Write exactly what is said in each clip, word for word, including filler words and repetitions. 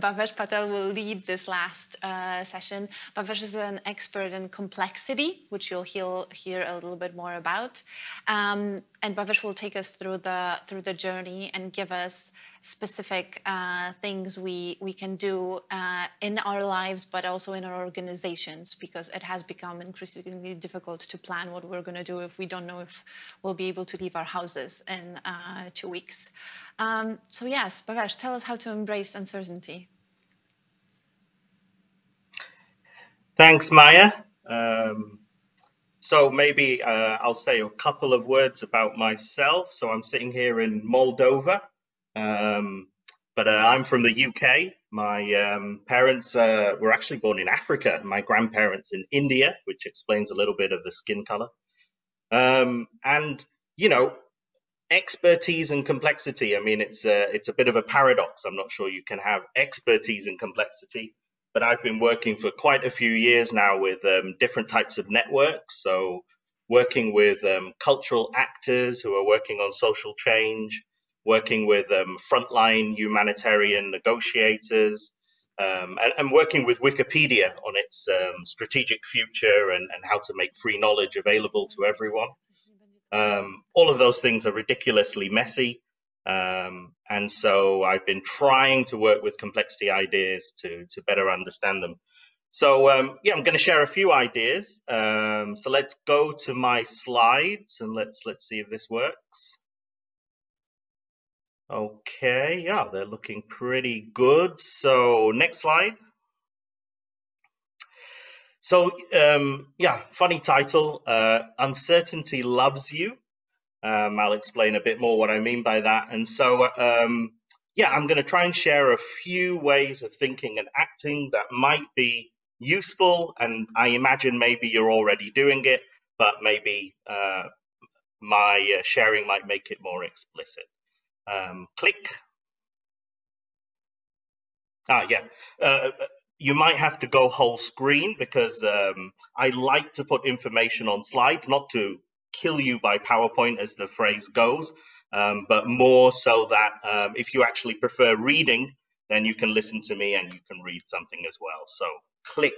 Bhavesh Patel will lead this last uh, session. Bhavesh is an expert in complexity, which you'll hear a little bit more about. Um, and Bhavesh will take us through the, through the journey and give us specific uh, things we, we can do uh, in our lives, but also in our organizations, because it has become increasingly difficult to plan what we're going to do if we don't know if we'll be able to leave our houses in uh, two weeks. Um, so yes, Bhavesh, tell us how to embrace uncertainty. Thanks, Maya. Um, so maybe uh, I'll say a couple of words about myself. So I'm sitting here in Moldova, um, but uh, I'm from the U K. My um, parents uh, were actually born in Africa, my grandparents in India, which explains a little bit of the skin color. Um, and, you know, expertise and complexity. I mean, it's a, it's a bit of a paradox. I'm not sure you can have expertise and complexity. But I've been working for quite a few years now with um, different types of networks. So working with um, cultural actors who are working on social change, working with um, frontline humanitarian negotiators, um, and, and working with Wikipedia on its um, strategic future and, and how to make free knowledge available to everyone. Um, all of those things are ridiculously messy. Um, and so I've been trying to work with complexity ideas to, to better understand them. So um, yeah, I'm going to share a few ideas. Um, so let's go to my slides and let's, let's see if this works. Okay, yeah, they're looking pretty good. So next slide. So um, yeah, funny title, uh, Uncertainty Loves You. Um, I'll explain a bit more what I mean by that. And so, um, yeah, I'm going to try and share a few ways of thinking and acting that might be useful. And I imagine maybe you're already doing it, but maybe uh, my uh, sharing might make it more explicit. Um, click. Ah, yeah. Uh, you might have to go whole screen because um, I like to put information on slides, not to kill you by PowerPoint, as the phrase goes, um, but more so that um, if you actually prefer reading, then you can listen to me and you can read something as well. So click.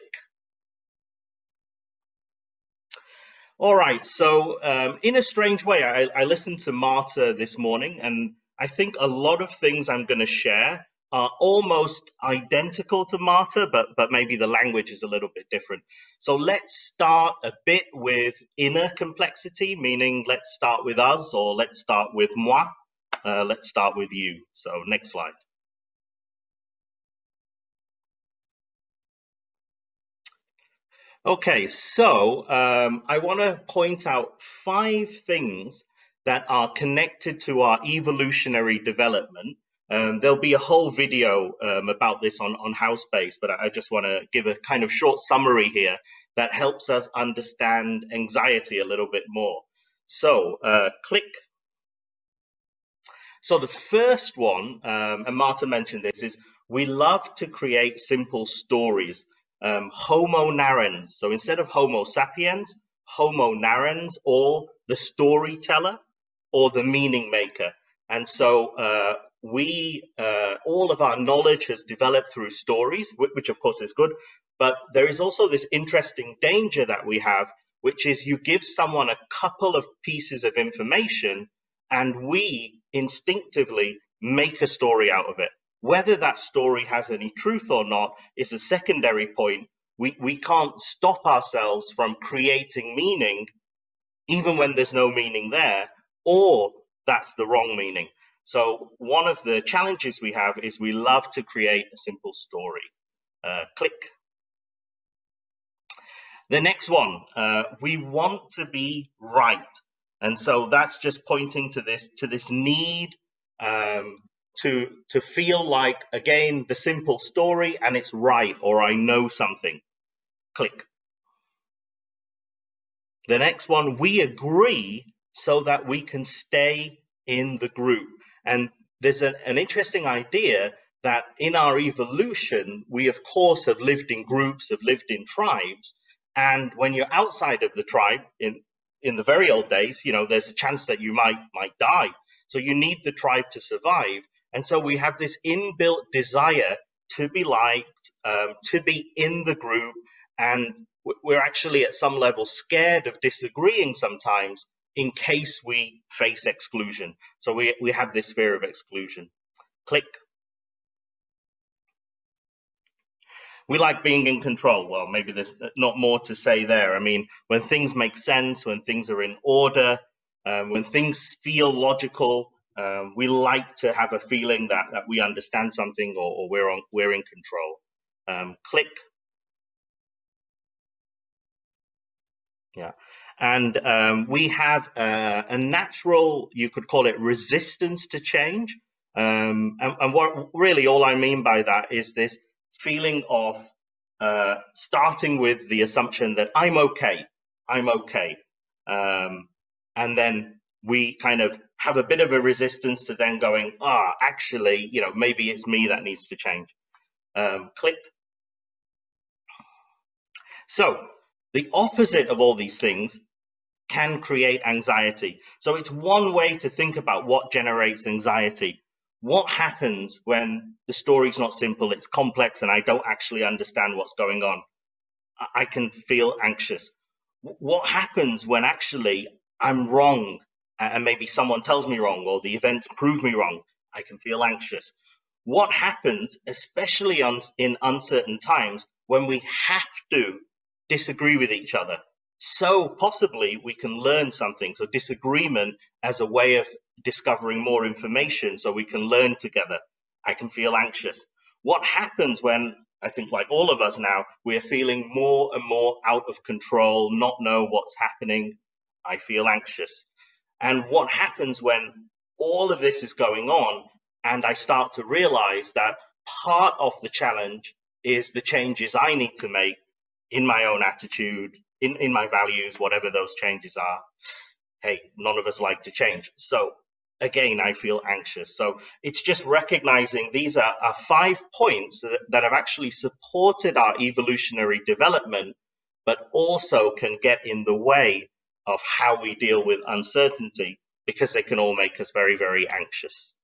All right, so um, in a strange way, I, I listened to Marta this morning, and I think a lot of things I'm going to share are almost identical to Marta, but, but maybe the language is a little bit different. So let's start a bit with inner complexity, meaning let's start with us, or let's start with moi, uh, let's start with you. So next slide. Okay, so um, I want to point out five things that are connected to our evolutionary development. Um, there'll be a whole video um, about this on, on House Base, but I just want to give a kind of short summary here that helps us understand anxiety a little bit more. So, uh, click. So the first one, um, and Marta mentioned this, is we love to create simple stories. Um, Homo narrans. So instead of Homo sapiens, Homo narrans, or the storyteller, or the meaning maker. And so, uh, We, uh, all of our knowledge has developed through stories, which of course is good, but there is also this interesting danger that we have, which is you give someone a couple of pieces of information and we instinctively make a story out of it. Whether that story has any truth or not is a secondary point. We, we can't stop ourselves from creating meaning, even when there's no meaning there, or that's the wrong meaning. So one of the challenges we have is we love to create a simple story. Uh, click. The next one, uh, we want to be right. And so that's just pointing to this, to this need um, to, to feel like, again, the simple story and it's right, or I know something. Click. The next one, we agree so that we can stay in the group. And there's an, an interesting idea that in our evolution, we of course have lived in groups, have lived in tribes. And when you're outside of the tribe, in, in the very old days, you know, there's a chance that you might, might die. So you need the tribe to survive. And so we have this inbuilt desire to be liked, um, to be in the group, and we're actually at some level scared of disagreeing sometimes in case we face exclusion. So we, we have this fear of exclusion. Click. We like being in control. Well, maybe there's not more to say there. I mean, when things make sense, when things are in order, um, when things feel logical, um, we like to have a feeling that, that we understand something, or, or we're, on, we're in control. Um, click. Yeah. And um, we have a, a natural, you could call it resistance to change. Um, and, and what really all I mean by that is this feeling of uh, starting with the assumption that I'm okay, I'm okay. Um, and then we kind of have a bit of a resistance to then going, ah, actually, you know, maybe it's me that needs to change. Um, click. So the opposite of all these things can create anxiety. So it's one way to think about what generates anxiety. What happens when the story's not simple, it's complex, and I don't actually understand what's going on? I can feel anxious. What happens when actually I'm wrong, and maybe someone tells me wrong, or the events prove me wrong? I can feel anxious. What happens, especially in uncertain times, when we have to disagree with each other? So possibly we can learn something. So disagreement as a way of discovering more information so we can learn together. I can feel anxious. What happens when, I think like all of us now, we're feeling more and more out of control, not know what's happening? I feel anxious. And what happens when all of this is going on and I start to realize that part of the challenge is the changes I need to make in my own attitude, In, in my values, whatever those changes are? Hey, none of us like to change. So again, I feel anxious. So it's just recognizing these are, are five points that, that have actually supported our evolutionary development, but also can get in the way of how we deal with uncertainty, because they can all make us very, very anxious.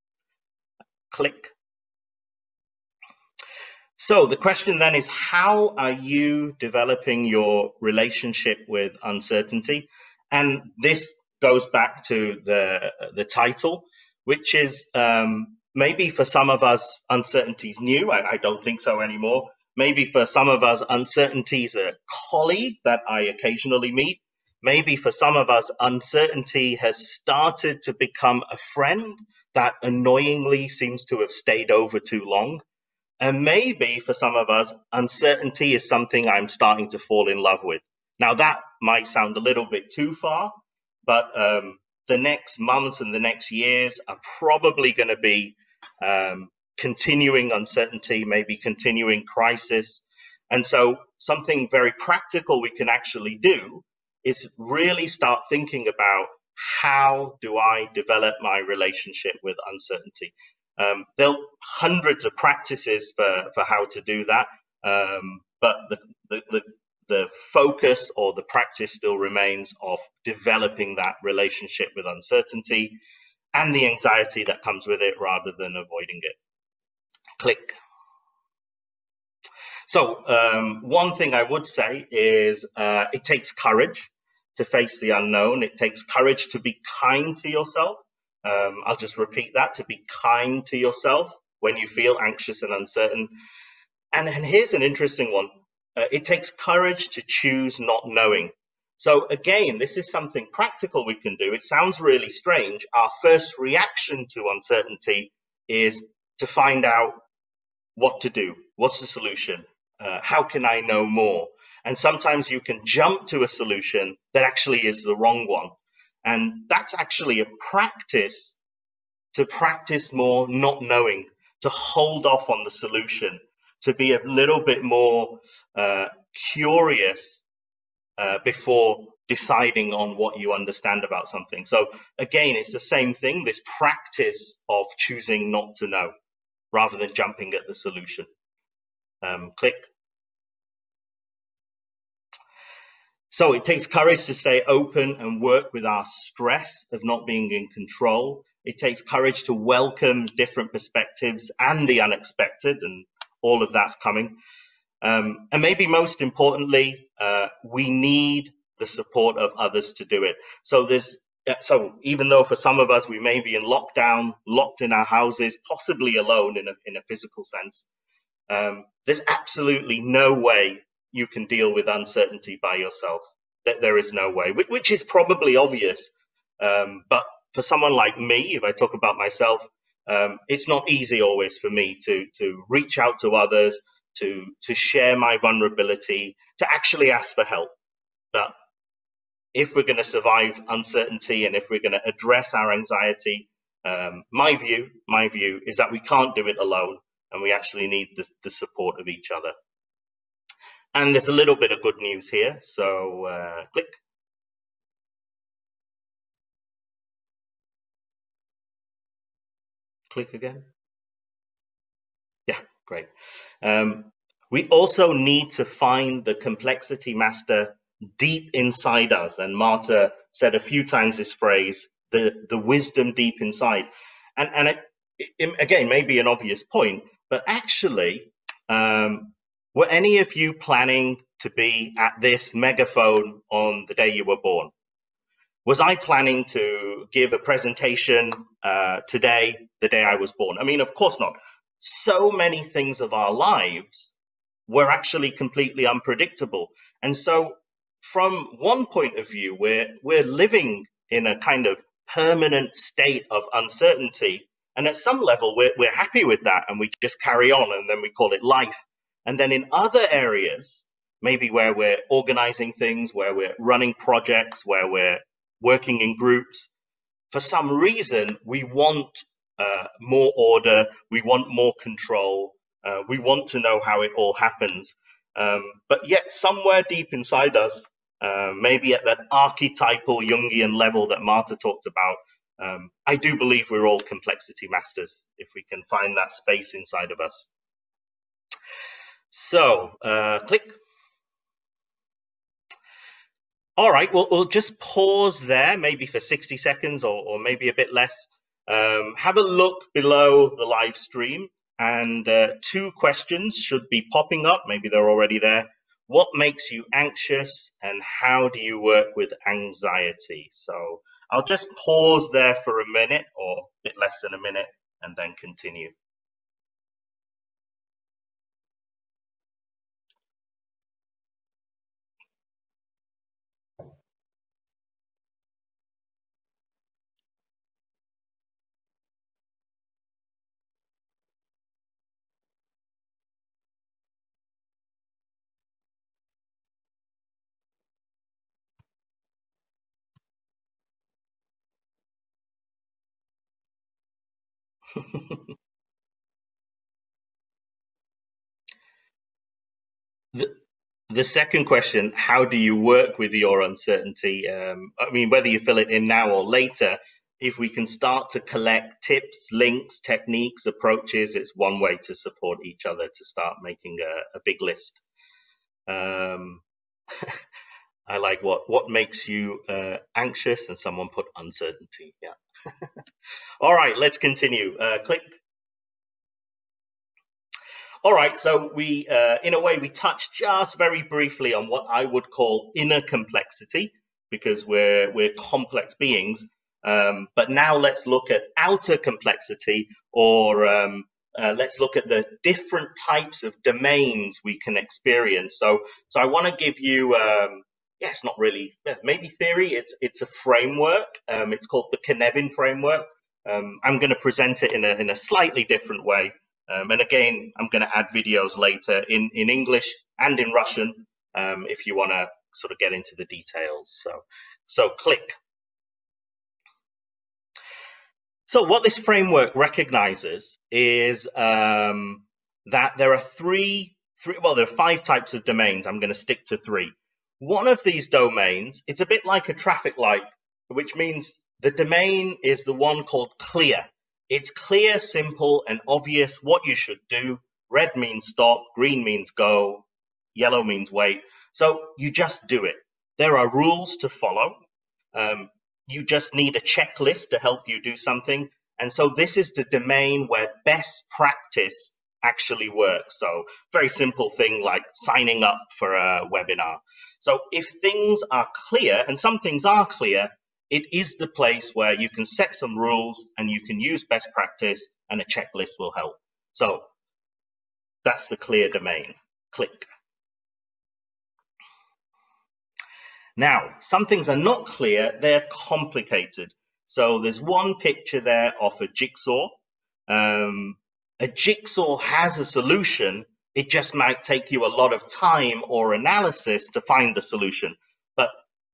Click. So the question then is, how are you developing your relationship with uncertainty? And this goes back to the, the title, which is um, maybe for some of us, uncertainty's new. I, I don't think so anymore. Maybe for some of us, uncertainty's a colleague that I occasionally meet. Maybe for some of us, uncertainty has started to become a friend that annoyingly seems to have stayed over too long. And maybe for some of us, uncertainty is something I'm starting to fall in love with. Now, that might sound a little bit too far, but um, the next months and the next years are probably going to be um, continuing uncertainty, maybe continuing crisis. And so something very practical we can actually do is really start thinking about, how do I develop my relationship with uncertainty? Um, there are hundreds of practices for, for how to do that, um, but the, the, the, the focus or the practice still remains of developing that relationship with uncertainty and the anxiety that comes with it rather than avoiding it. Click. So um, one thing I would say is uh, it takes courage to face the unknown. It takes courage to be kind to yourself. Um, I'll just repeat that, to be kind to yourself when you feel anxious and uncertain. And, and here's an interesting one. Uh, it takes courage to choose not knowing. So again, this is something practical we can do. It sounds really strange. Our first reaction to uncertainty is to find out what to do. What's the solution? Uh, how can I know more? And sometimes you can jump to a solution that actually is the wrong one. And that's actually a practice to practice more not knowing, to hold off on the solution, to be a little bit more uh, curious uh, before deciding on what you understand about something. So again, it's the same thing, this practice of choosing not to know rather than jumping at the solution. Um, click. So it takes courage to stay open and work with our stress of not being in control. It takes courage to welcome different perspectives and the unexpected. And all of that's coming. Um, and maybe most importantly, uh, we need the support of others to do it. So there's, so even though for some of us, we may be in lockdown, locked in our houses, possibly alone in a, in a physical sense, um, there's absolutely no way you can deal with uncertainty by yourself. That there is no way, which is probably obvious. Um, but for someone like me, if I talk about myself, um, it's not easy always for me to, to reach out to others, to, to share my vulnerability, to actually ask for help. But if we're going to survive uncertainty and if we're going to address our anxiety, um, my view, my view is that we can't do it alone, and we actually need the, the support of each other. And there's a little bit of good news here, so uh, click. Click again. Yeah, great. Um, we also need to find the complexity master deep inside us, and Marta said a few times this phrase, the the wisdom deep inside. And and it, it, again, maybe an obvious point, but actually, um, were any of you planning to be at this megaphone on the day you were born? Was I planning to give a presentation uh, today, the day I was born? I mean, of course not. So many things of our lives were actually completely unpredictable, and so. From one point of view, we're, we're living in a kind of permanent state of uncertainty. And at some level, we're, we're happy with that, and we just carry on, and then we call it life. And then in other areas, maybe where we're organizing things, where we're running projects, where we're working in groups, for some reason, we want uh, more order, we want more control, uh, we want to know how it all happens. Um, but yet somewhere deep inside us, uh, maybe at that archetypal Jungian level that Marta talked about, um, I do believe we're all complexity masters if we can find that space inside of us. So uh, click. All right, well, we'll just pause there, maybe for sixty seconds or, or maybe a bit less. Um, have a look below the live stream. And uh, two questions should be popping up. Maybe they're already there. What makes you anxious, and how do you work with anxiety? So I'll just pause there for a minute, or a bit less than a minute, and then continue. the, the second question, how do you work with your uncertainty? Um, I mean, whether you fill it in now or later, if we can start to collect tips, links, techniques, approaches, it's one way to support each other, to start making a, a big list. Um, I like what, what makes you uh, anxious, and someone put uncertainty, yeah. All right, let's continue. Uh, click. All right, so we, uh, in a way, we touched just very briefly on what I would call inner complexity, because we're we're complex beings. Um, but now let's look at outer complexity, or um, uh, let's look at the different types of domains we can experience. So, so I want to give you. Um, Yeah, it's not really, maybe theory, it's it's a framework. Um, it's called the Cynefin framework. Um, I'm going to present it in a, in a slightly different way. Um, and again, I'm going to add videos later in, in English and in Russian, um, if you want to sort of get into the details. So, so click. So what this framework recognizes is um, that there are three, three, well, there are five types of domains. I'm going to stick to three. One of these domains, it's a bit like a traffic light, which means the domain is the one called clear. It's clear, simple, and obvious what you should do. Red means stop, green means go, yellow means wait. So you just do it. There are rules to follow. Um, you just need a checklist to help you do something. And so this is the domain where best practice actually works. So very simple thing like signing up for a webinar. So if things are clear, and some things are clear, it is the place where you can set some rules and you can use best practice, and a checklist will help. So that's the clear domain. Click. Now, some things are not clear, they're complicated. So there's one picture there of a jigsaw. Um, a jigsaw has a solution. It just might take you a lot of time or analysis to find the solution. But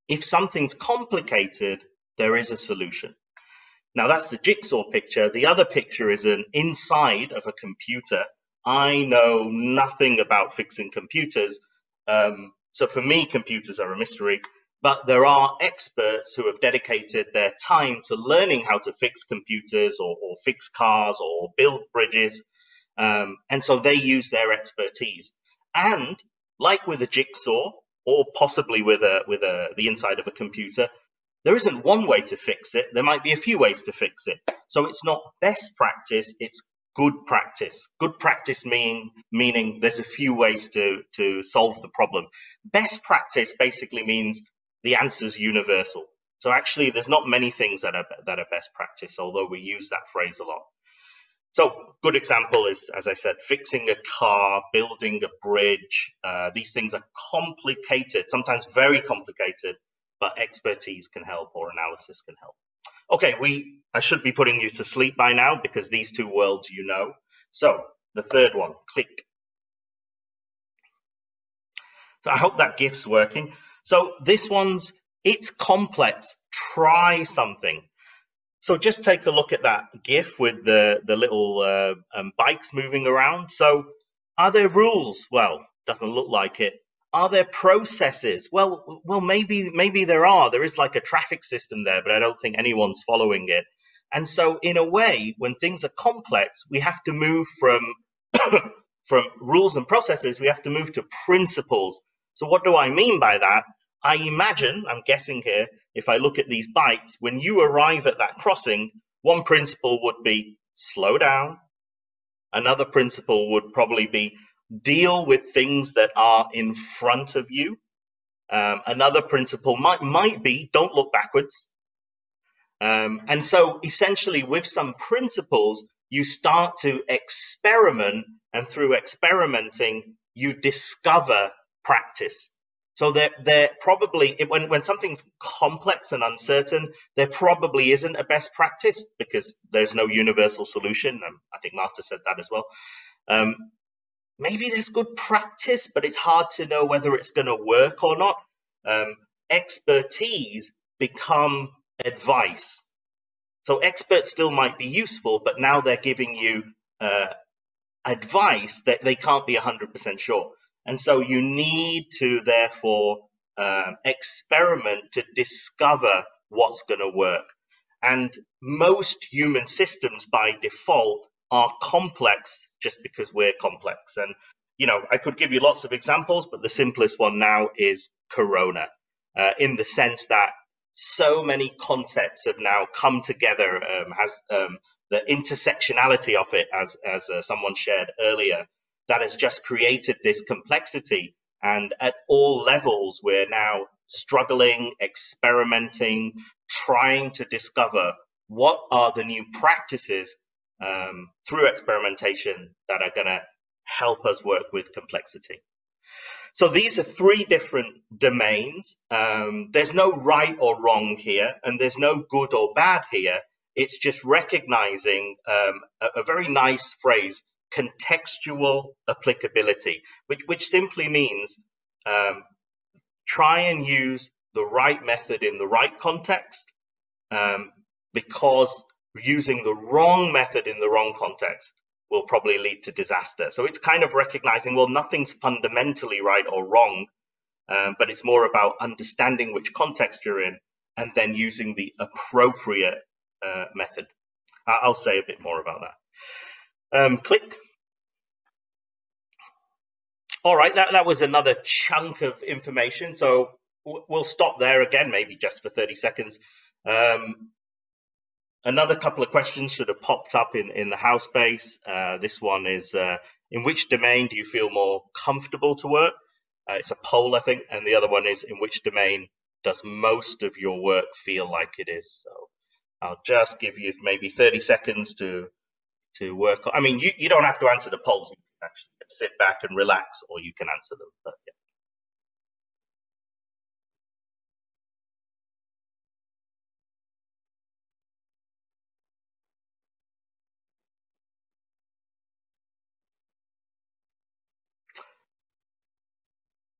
if something's complicated, there is a solution. Now, that's the jigsaw picture. The other picture is an inside of a computer. I know nothing about fixing computers. Um, So for me, computers are a mystery, but there are experts who have dedicated their time to learning how to fix computers or, or fix cars or build bridges. Um, and so they use their expertise. And like with a jigsaw, or possibly with, a, with a, the inside of a computer, there isn't one way to fix it. There might be a few ways to fix it. So it's not best practice, it's good practice. Good practice meaning, meaning there's a few ways to, to solve the problem. Best practice basically means the answer's universal. So actually there's not many things that are, that are best practice, although we use that phrase a lot. So good example is, as I said, fixing a car, building a bridge. Uh, these things are complicated, sometimes very complicated, but expertise can help or analysis can help. Okay, we, I should be putting you to sleep by now because these two worlds you know. So the third one, click. So I hope that GIF's working. So this one's, it's complex, try something. So just take a look at that GIF with the, the little uh, um, bikes moving around. So are there rules? Well, doesn't look like it. Are there processes? Well, well, maybe, maybe there are. There is like a traffic system there, but I don't think anyone's following it. And so in a way, when things are complex, we have to move from, from rules and processes, we have to move to principles. So what do I mean by that? I imagine, I'm guessing here, if I look at these bikes, when you arrive at that crossing, one principle would be slow down. Another principle would probably be deal with things that are in front of you. Um, another principle might, might be don't look backwards. Um, and so essentially with some principles, you start to experiment, and through experimenting, you discover practice. So they're, they're probably, when, when something's complex and uncertain, there probably isn't a best practice because there's no universal solution. And I think Marta said that as well. Um, Maybe there's good practice, but it's hard to know whether it's going to work or not. Um, expertise become advice. So experts still might be useful, but now they're giving you uh, advice that they can't be one hundred percent sure. And so you need to, therefore, um, experiment to discover what's going to work. And most human systems by default are complex just because we're complex. And, you know, I could give you lots of examples, but the simplest one now is Corona, uh, in the sense that so many concepts have now come together, um, has um, the intersectionality of it, as, as uh, someone shared earlier, that has just created this complexity. And at all levels, we're now struggling, experimenting, trying to discover what are the new practices Um, through experimentation that are going to help us work with complexity. So these are three different domains. Um, there's no right or wrong here, and there's no good or bad here. It's just recognizing um, a, a very nice phrase, contextual applicability, which, which simply means um, try and use the right method in the right context, um, because using the wrong method in the wrong context will probably lead to disaster. So it's kind of recognizing, well, nothing's fundamentally right or wrong, um, but it's more about understanding which context you're in and then using the appropriate uh, method. I'll say a bit more about that. Um, click. All right, that, that was another chunk of information. So we'll stop there again, maybe just for thirty seconds. Um, Another couple of questions should have popped up in, in the house base. Uh, this one is, uh, in which domain do you feel more comfortable to work? Uh, it's a poll, I think, and the other one is in which domain does most of your work feel like it is? So I'll just give you maybe thirty seconds to to work. I mean, you, you don't have to answer the polls. You can actually sit back and relax, or you can answer them. But, yeah.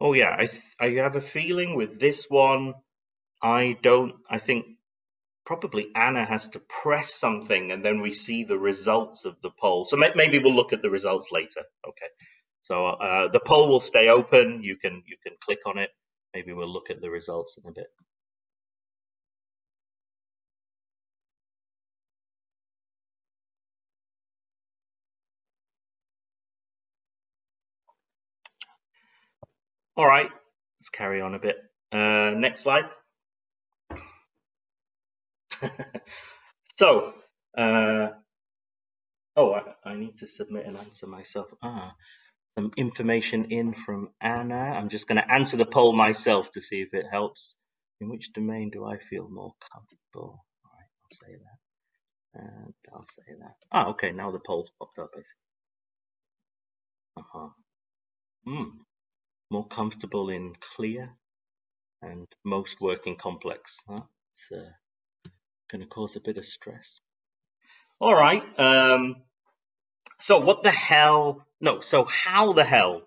Oh yeah, I, th I have a feeling with this one, I don't, I think probably Anna has to press something and then we see the results of the poll. So may maybe we'll look at the results later. Okay, so uh, the poll will stay open. You can, you can click on it. Maybe we'll look at the results in a bit. All right, let's carry on a bit. Uh, next slide. so, uh, oh, I, I need to submit an answer myself. Ah, some information in from Anna. I'm just going to answer the poll myself to see if it helps. In which domain do I feel more comfortable? All right, I'll say that. And I'll say that. Ah, okay, now the poll's popped up, I see. Uh-huh. Hmm. More comfortable in clear and most work in complex. That's uh, going to cause a bit of stress. All right. Um, so what the hell? No. So how the hell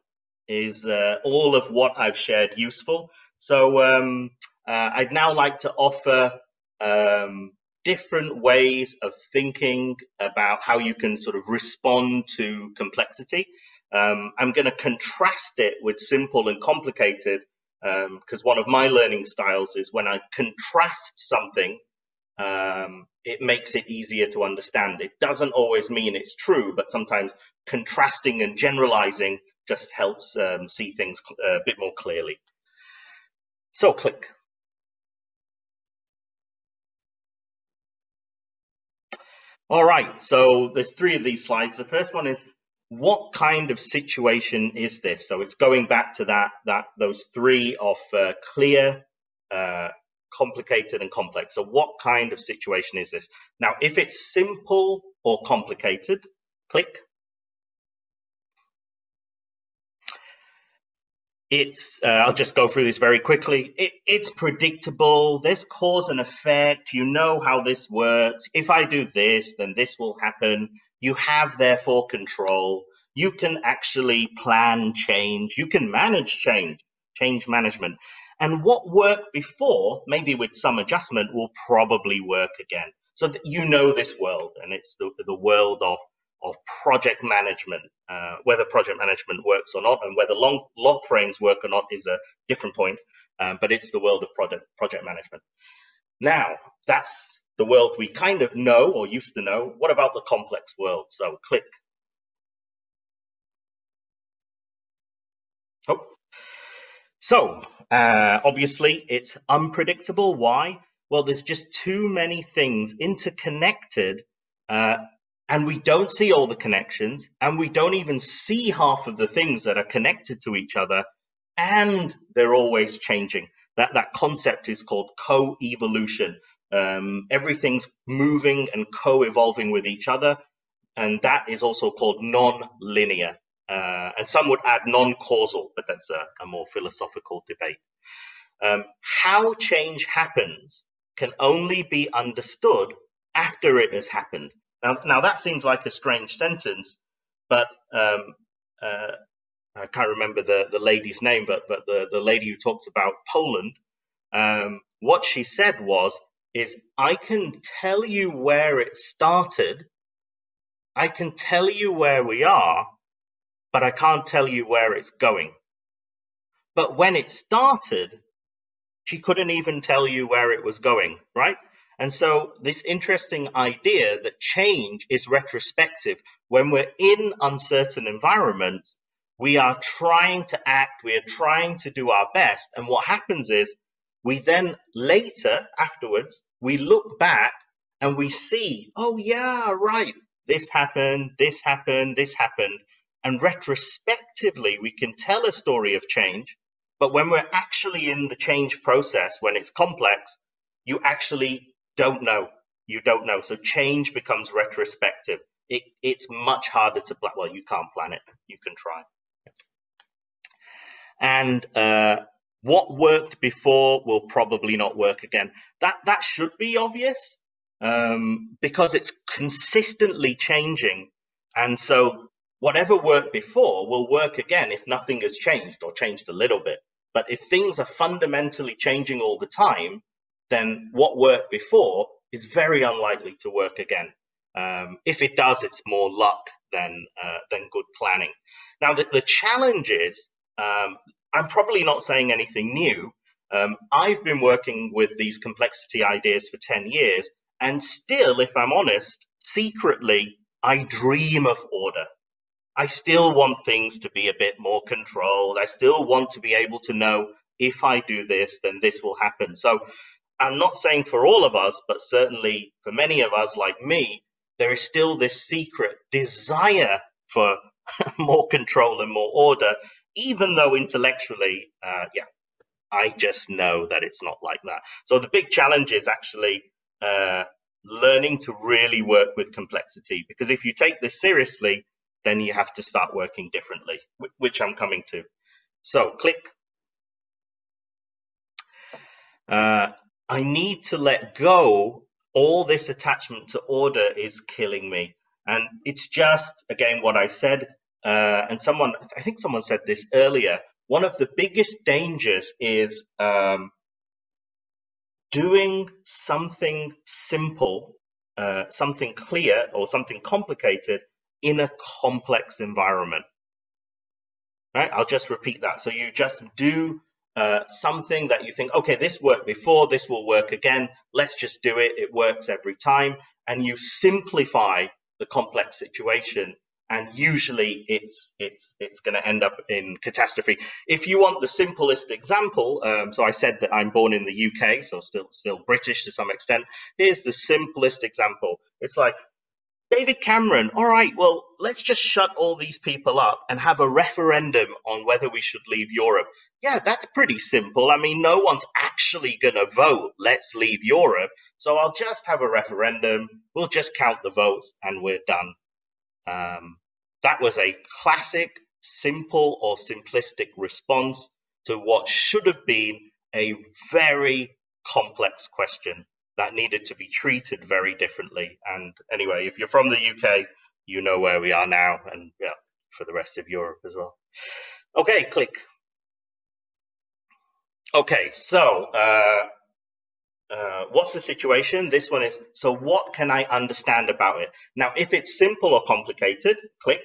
is uh, all of what I've shared useful? So um, uh, I'd now like to offer um, different ways of thinking about how you can sort of respond to complexity. Um, I'm going to contrast it with simple and complicated because um, one of my learning styles is when I contrast something, um, it makes it easier to understand. It doesn't always mean it's true, but sometimes contrasting and generalizing just helps um, see things a bit more clearly. So click. All right, so there's three of these slides. The first one is, what kind of situation is this? So it's going back to that that those three of uh, clear, uh, complicated and complex. So what kind of situation is this? Now, if it's simple or complicated, click. It's uh, I'll just go through this very quickly. It, it's predictable. There's cause and effect. You know how this works. If I do this, then this will happen. You have, therefore, control. You can actually plan change. You can manage change, change management. And what worked before, maybe with some adjustment, will probably work again. So that you know this world, and it's the, the world of, of project management. Uh, whether project management works or not, and whether long, log frames work or not is a different point, um, but it's the world of product, project management. Now, that's the world we kind of know or used to know. What about the complex world? So click. Oh. So uh, obviously it's unpredictable. Why? Well, there's just too many things interconnected uh, and we don't see all the connections and we don't even see half of the things that are connected to each other, and they're always changing. That, that concept is called co-evolution. Um, everything's moving and co-evolving with each other, and that is also called non-linear, uh, and some would add non-causal, but that's a, a more philosophical debate. Um, how change happens can only be understood after it has happened. Now, now that seems like a strange sentence, but um, uh, I can't remember the, the lady's name, but, but the, the lady who talks about Poland, um, what she said was, is I can tell you where it started, I can tell you where we are, but I can't tell you where it's going. But when it started, she couldn't even tell you where it was going, right? And so this interesting idea that change is retrospective. When we're in uncertain environments, we are trying to act, we are trying to do our best, and what happens is, we then later, afterwards, we look back and we see, oh yeah, right, this happened, this happened, this happened. And retrospectively, we can tell a story of change, but when we're actually in the change process, when it's complex, you actually don't know. You don't know. So change becomes retrospective. It, it's much harder to plan. Well, you can't plan it. You can try. And uh, what worked before will probably not work again. That, that should be obvious um, because it's consistently changing. And so whatever worked before will work again if nothing has changed or changed a little bit. But if things are fundamentally changing all the time, then what worked before is very unlikely to work again. Um, if it does, it's more luck than uh, than good planning. Now, the, the challenge is, um, I'm probably not saying anything new. Um, I've been working with these complexity ideas for ten years, and still, if I'm honest, secretly, I dream of order. I still want things to be a bit more controlled. I still want to be able to know if I do this, then this will happen. So I'm not saying for all of us, but certainly for many of us like me, there is still this secret desire for more control and more order, even though intellectually, uh, yeah, I just know that it's not like that. So the big challenge is actually uh, learning to really work with complexity, because if you take this seriously, then you have to start working differently, which I'm coming to. So click. Uh, I need to let go. All this attachment to order is killing me. And it's just, again, what I said, uh, and someone, I think someone said this earlier, one of the biggest dangers is um, doing something simple, uh, something clear or something complicated in a complex environment, right? I'll just repeat that. So you just do Uh, something that you think, okay, this worked before, this will work again, let's just do it, it works every time, and you simplify the complex situation, and usually it's it's it's going to end up in catastrophe. If you want the simplest example, um, so I said that I'm born in the U K, so still still British to some extent. Here's the simplest example. It's like, David Cameron, all right, well, let's just shut all these people up and have a referendum on whether we should leave Europe. Yeah, that's pretty simple. I mean, no one's actually going to vote, let's leave Europe. So I'll just have a referendum. We'll just count the votes and we're done. Um, that was a classic, simple or simplistic response to what should have been a very complex question that needed to be treated very differently. And anyway, if you're from the U K, you know where we are now, and yeah, for the rest of Europe as well. Okay, click. Okay, so uh, uh, what's the situation? This one is, so what can I understand about it? Now, if it's simple or complicated, click.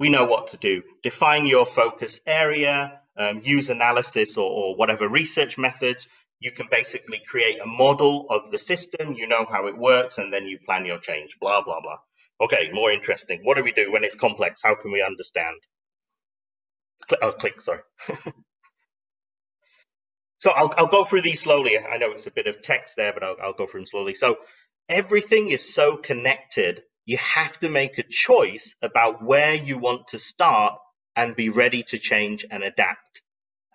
We know what to do. Define your focus area, um, use analysis or, or whatever research methods. You can basically create a model of the system, you know how it works, and then you plan your change, blah, blah, blah. Okay, more interesting. What do we do when it's complex? How can we understand? Cl oh, click, sorry. So I'll, I'll go through these slowly. I know it's a bit of text there, but I'll, I'll go through them slowly. So everything is so connected, you have to make a choice about where you want to start and be ready to change and adapt.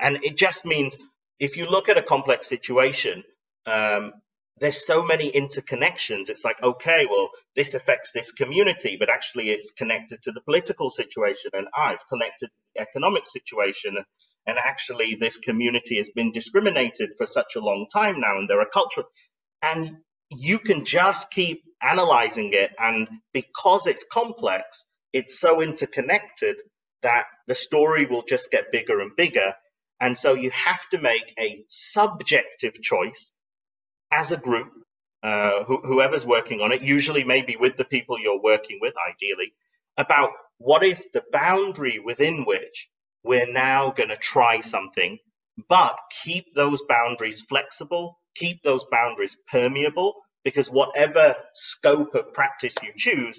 And it just means, if you look at a complex situation, um, there's so many interconnections. It's like, okay, well, this affects this community, but actually it's connected to the political situation, and ah, it's connected to the economic situation, and actually this community has been discriminated for such a long time now, and there are cultural, and you can just keep analyzing it, and because it's complex, it's so interconnected that the story will just get bigger and bigger. And so you have to make a subjective choice as a group, uh, wh whoever's working on it, usually maybe with the people you're working with, ideally, about what is the boundary within which we're now going to try something, but keep those boundaries flexible, keep those boundaries permeable, because whatever scope of practice you choose,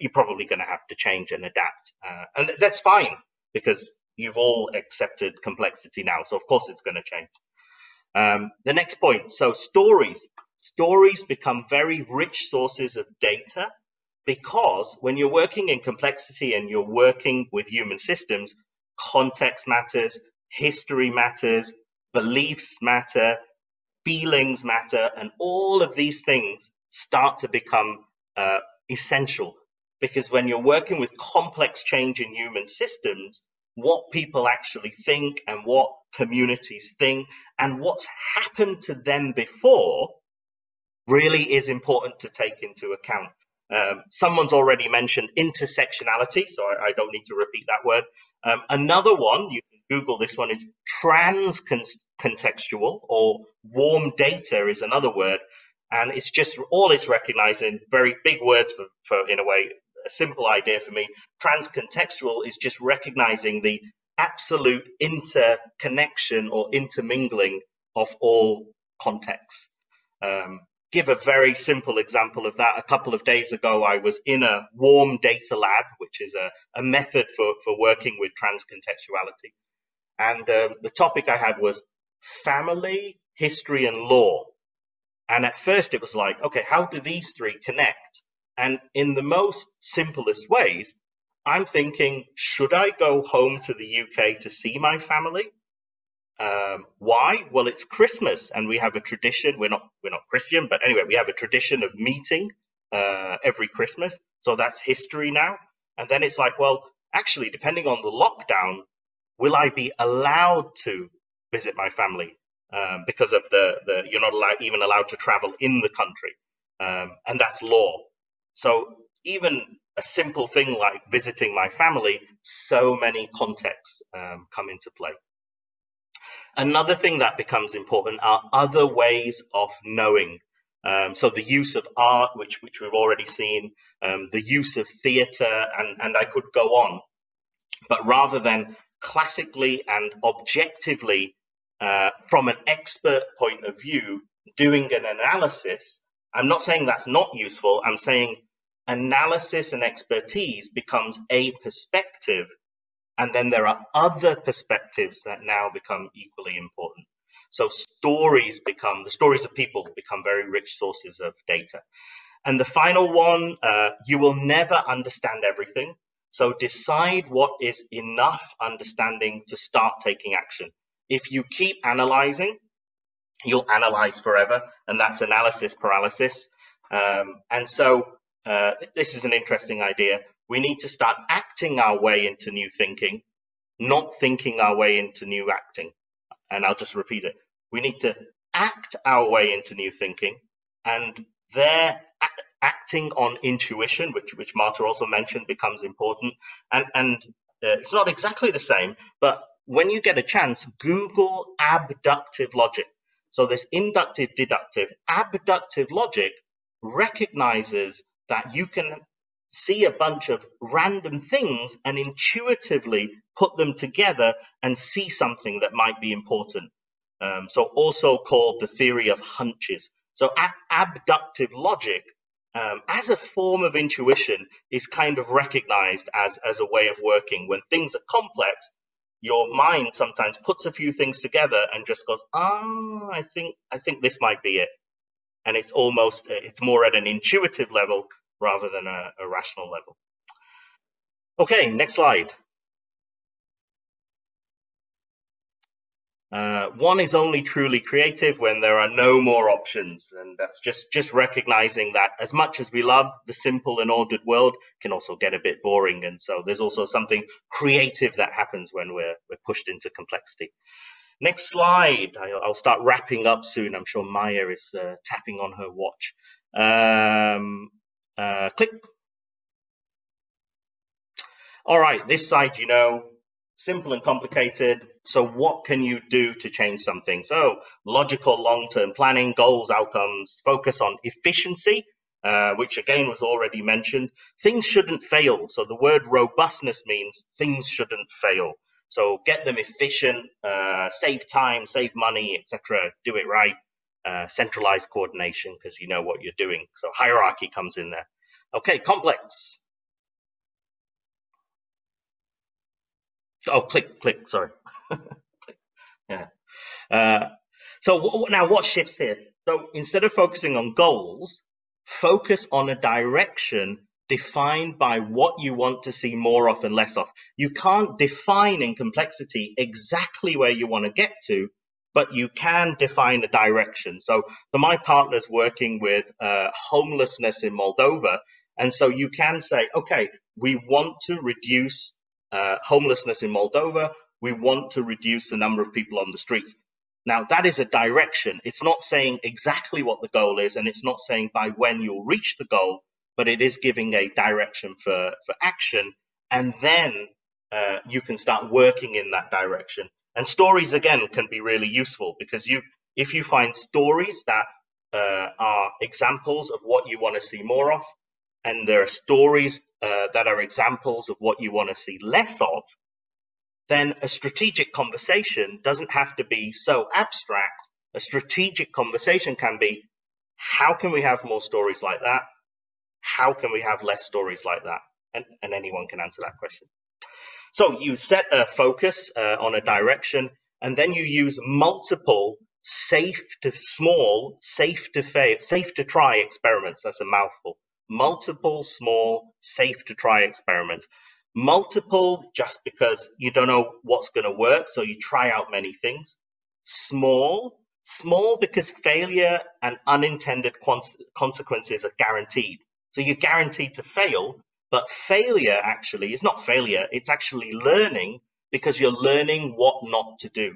you're probably going to have to change and adapt. Uh, and th that's fine, because you've all accepted complexity now, so of course it's going to change. Um, the next point, so stories. Stories become very rich sources of data because when you're working in complexity and you're working with human systems, context matters, history matters, beliefs matter, feelings matter, and all of these things start to become uh, essential. Because when you're working with complex change in human systems, what people actually think and what communities think and what's happened to them before really is important to take into account. Um, someone's already mentioned intersectionality, so I, I don't need to repeat that word. Um, another one, you can Google this one, is trans-contextual, or warm data is another word. And it's just all it's recognizing, very big words for, for, in a way, a simple idea for me. Transcontextual is just recognizing the absolute interconnection or intermingling of all contexts. Um, give a very simple example of that. A couple of days ago, I was in a warm data lab, which is a, a method for, for working with transcontextuality. And um, the topic I had was family, history, and law. And at first it was like, okay, how do these three connect? And in the most simplest ways, I'm thinking, should I go home to the U K to see my family? Um, why? Well, it's Christmas and we have a tradition. We're not, we're not Christian, but anyway, we have a tradition of meeting uh, every Christmas. So that's history now. And then it's like, well, actually, depending on the lockdown, will I be allowed to visit my family? Um, because of the, the you're not allowed, even allowed to travel in the country, um, and that's law. So even a simple thing like visiting my family, so many contexts um, come into play. Another thing that becomes important are other ways of knowing. Um, so the use of art, which, which we've already seen, um, the use of theatre, and, and I could go on. But rather than classically and objectively Uh, from an expert point of view, doing an analysis, I'm not saying that's not useful, I'm saying analysis and expertise becomes a perspective, and then there are other perspectives that now become equally important. So stories become, the stories of people become very rich sources of data. And the final one, uh, you will never understand everything, so decide what is enough understanding to start taking action. If you keep analyzing, you'll analyze forever, and that's analysis paralysis. Um, and so uh, this is an interesting idea. We need to start acting our way into new thinking, not thinking our way into new acting. And I'll just repeat it. We need to act our way into new thinking, and there acting on intuition, which, which Marta also mentioned, becomes important. And, and uh, it's not exactly the same, but when you get a chance, Google abductive logic. So this inductive, deductive, abductive logic recognizes that you can see a bunch of random things and intuitively put them together and see something that might be important. Um, so also called the theory of hunches. So abductive logic um, as a form of intuition is kind of recognized as, as a way of working. When things are complex, your mind sometimes puts a few things together and just goes, ah, I think I think this might be it. And it's almost, it's more at an intuitive level rather than a, a rational level. Okay, next slide. Uh, one is only truly creative when there are no more options. And that's just, just recognizing that as much as we love the simple and ordered world, can also get a bit boring. And so there's also something creative that happens when we're, we're pushed into complexity. Next slide. I'll start wrapping up soon. I'm sure Maya is uh, tapping on her watch. Um, uh, click. All right, this side, you know, simple and complicated. So what can you do to change something? So logical long-term planning, goals, outcomes, focus on efficiency, uh, which again was already mentioned. Things shouldn't fail. So the word robustness means things shouldn't fail. So get them efficient, uh, save time, save money, et cetera. Do it right. Uh, centralized coordination because you know what you're doing. So hierarchy comes in there. Okay, complex. Oh, click, click, sorry. Yeah. Uh, so now what shifts here? So instead of focusing on goals, focus on a direction defined by what you want to see more of and less of. You can't define in complexity exactly where you want to get to, but you can define a direction. So, so my partner's working with uh, homelessness in Moldova. And so you can say, okay, we want to reduce uh, homelessness in Moldova. We want to reduce the number of people on the streets. Now, that is a direction. It's not saying exactly what the goal is, and it's not saying by when you'll reach the goal, but it is giving a direction for, for action. And then uh, you can start working in that direction. And stories, again, can be really useful, because you, if you find stories that uh, are examples of what you want to see more of, and there are stories uh, that are examples of what you want to see less of, then a strategic conversation doesn't have to be so abstract. A strategic conversation can be, how can we have more stories like that? How can we have less stories like that? And, and anyone can answer that question. So you set a focus uh, on a direction, and then you use multiple safe to small, safe to fail, safe to try experiments. That's a mouthful. Multiple small, safe to try experiments. Multiple, just because you don't know what's going to work, so you try out many things. Small, small because failure and unintended consequences are guaranteed. So you're guaranteed to fail, but failure actually is not failure. It's actually learning, because you're learning what not to do.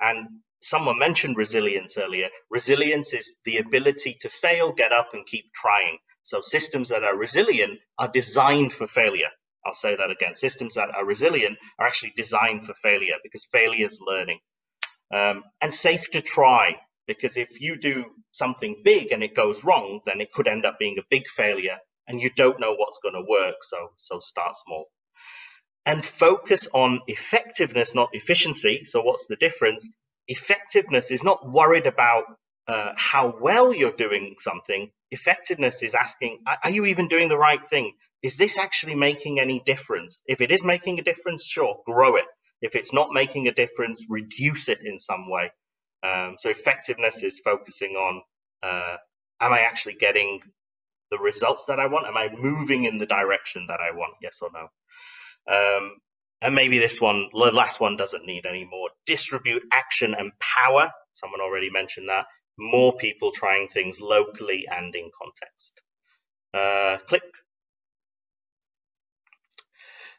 And someone mentioned resilience earlier. Resilience is the ability to fail, get up and keep trying. So systems that are resilient are designed for failure. I'll say that again. Systems that are resilient are actually designed for failure, because failure is learning. Um, and safe to try, because if you do something big and it goes wrong, then it could end up being a big failure and you don't know what's going to work. So, so start small. And focus on effectiveness, not efficiency. So what's the difference? Effectiveness is not worried about uh, how well you're doing something. Effectiveness is asking, are you even doing the right thing? Is this actually making any difference? If it is making a difference, sure, grow it. If it's not making a difference, reduce it in some way. Um, so effectiveness is focusing on, uh, am I actually getting the results that I want? Am I moving in the direction that I want? Yes or no? Um, and maybe this one, the last one, doesn't need any more. Distribute action and power. Someone already mentioned that. More people trying things locally and in context. Uh, click.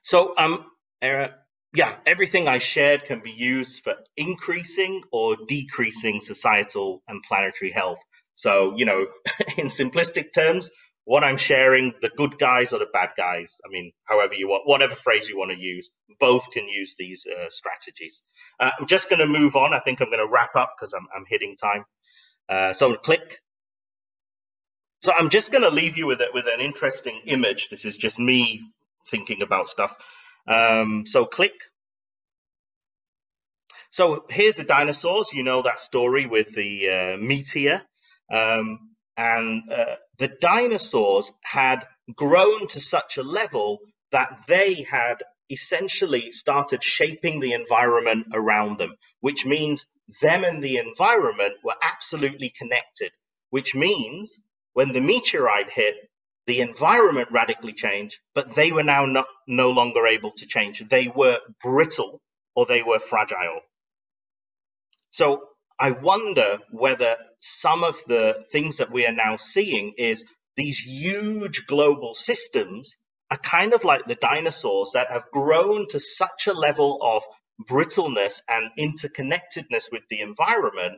So, um, uh, yeah, everything I shared can be used for increasing or decreasing societal and planetary health. So, you know, in simplistic terms, what I'm sharing, the good guys or the bad guys, I mean, however you want, whatever phrase you want to use, both can use these uh, strategies. Uh, I'm just going to move on. I think I'm going to wrap up because I'm, I'm hitting time. Uh, so click. So I'm just going to leave you with it, with an interesting image. This is just me thinking about stuff. Um, so click. So here's the dinosaurs. You know that story with the uh, meteor. Um, and uh, the dinosaurs had grown to such a level that they had essentially started shaping the environment around them, which means them and the environment were absolutely connected, which means when the meteorite hit, the environment radically changed, but they were now no, no longer able to change. They were brittle or they were fragile. So I wonder whether some of the things that we are now seeing is these huge global systems are kind of like the dinosaurs that have grown to such a level of brittleness and interconnectedness with the environment.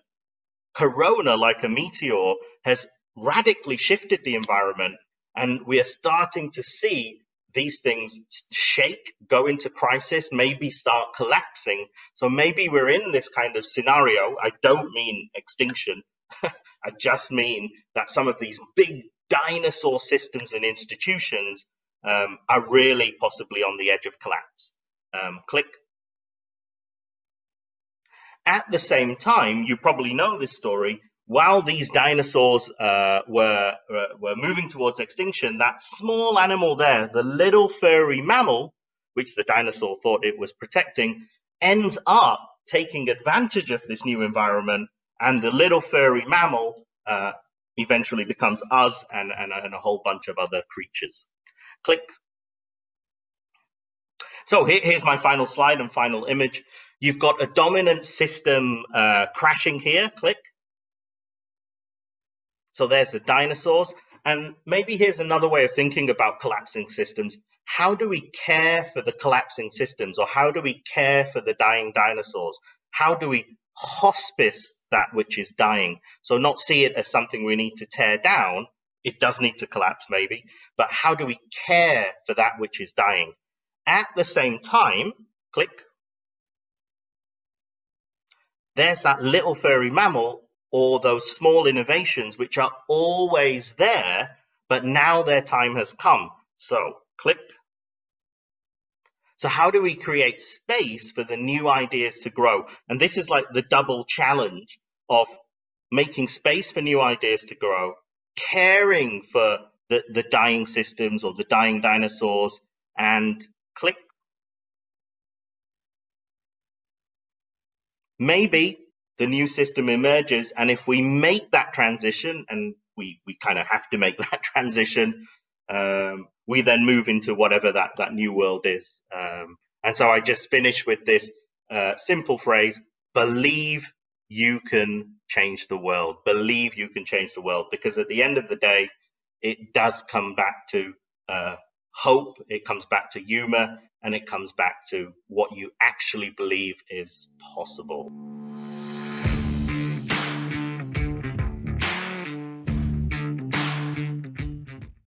Corona, like a meteor, has radically shifted the environment. And we are starting to see these things shake, go into crisis, maybe start collapsing. So maybe we're in this kind of scenario. I don't mean extinction. I just mean that some of these big dinosaur systems and institutions um, are really possibly on the edge of collapse. Um, click. At the same time, you probably know this story. While these dinosaurs uh, were, were moving towards extinction, that small animal there, the little furry mammal, which the dinosaur thought it was protecting, ends up taking advantage of this new environment, and the little furry mammal uh, eventually becomes us and, and, and a whole bunch of other creatures. Click. So here, here's my final slide and final image. You've got a dominant system uh, crashing here. Click. So there's the dinosaurs. And maybe here's another way of thinking about collapsing systems. How do we care for the collapsing systems, or how do we care for the dying dinosaurs? How do we hospice that which is dying? So not see it as something we need to tear down. It does need to collapse maybe, but how do we care for that which is dying? At the same time, click, there's that little furry mammal, or those small innovations which are always there, but now their time has come. So click. So how do we create space for the new ideas to grow? And this is like the double challenge of making space for new ideas to grow, caring for the, the dying systems or the dying dinosaurs, and click. Maybe the new system emerges, and if we make that transition, and we, we kind of have to make that transition, um, we then move into whatever that, that new world is. Um, and so I just finish with this uh, simple phrase, believe you can change the world, believe you can change the world, because at the end of the day, it does come back to uh, hope, it comes back to humor, and it comes back to what you actually believe is possible.